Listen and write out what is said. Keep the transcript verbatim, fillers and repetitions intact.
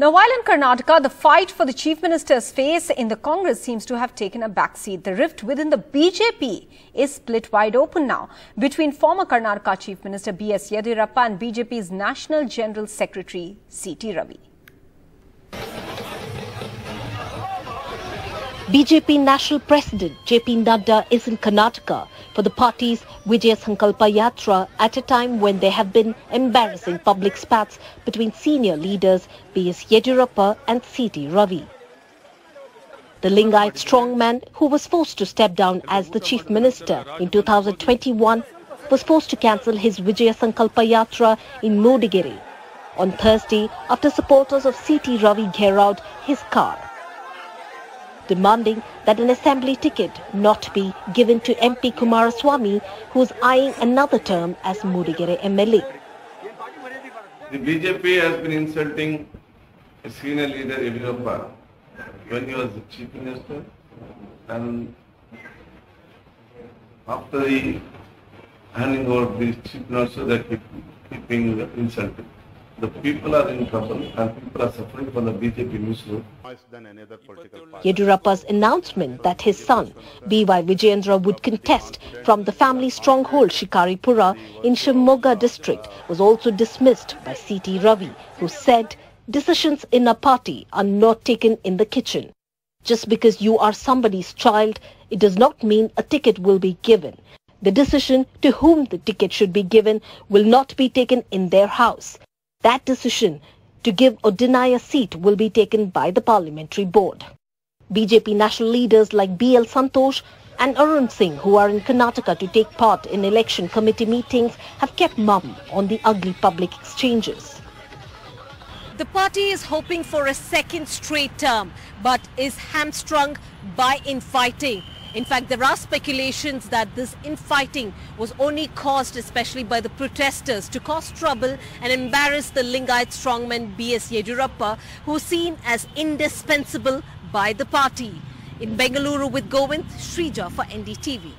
Now, while in Karnataka, the fight for the chief minister's face in the Congress seems to have taken a backseat. The rift within the B J P is split wide open now between former Karnataka Chief Minister B S Yediyurappa and B J P's National General Secretary C T Ravi. B J P National President J P Nadda is in Karnataka for the party's Vijaya Sankalpa Yatra at a time when there have been embarrassing public spats between senior leaders B S Yediyurappa and C T Ravi. The Lingayat strongman, who was forced to step down as the chief minister in two thousand twenty-one, was forced to cancel his Vijaya Sankalpa Yatra in Mudigere on Thursday after supporters of C T Ravi garrowed his car, demanding that an assembly ticket not be given to M P Kumaraswamy, who is eyeing another term as Mudigere M L A. The B J P has been insulting a senior leader Yediyurappa when he was the chief minister, and after the handing over the chief minister, that he keep being insulted. The people are in trouble and people are suffering from the B J P misrule. Yediyurappa's announcement that his son, B Y Vijayendra, would contest from the family stronghold Shikaripura in Shimoga district was also dismissed by C T Ravi, who said decisions in a party are not taken in the kitchen. Just because you are somebody's child, it does not mean a ticket will be given. The decision to whom the ticket should be given will not be taken in their house. That decision to give or deny a seat will be taken by the parliamentary board. B J P national leaders like B L Santosh and Arun Singh, who are in Karnataka to take part in election committee meetings, have kept mum on the ugly public exchanges. The party is hoping for a second straight term, but is hamstrung by infighting. In fact, there are speculations that this infighting was only caused especially by the protesters to cause trouble and embarrass the Lingayat strongman B S Yediyurappa, who is seen as indispensable by the party. In Bengaluru with Govind, Sreeja for N D T V.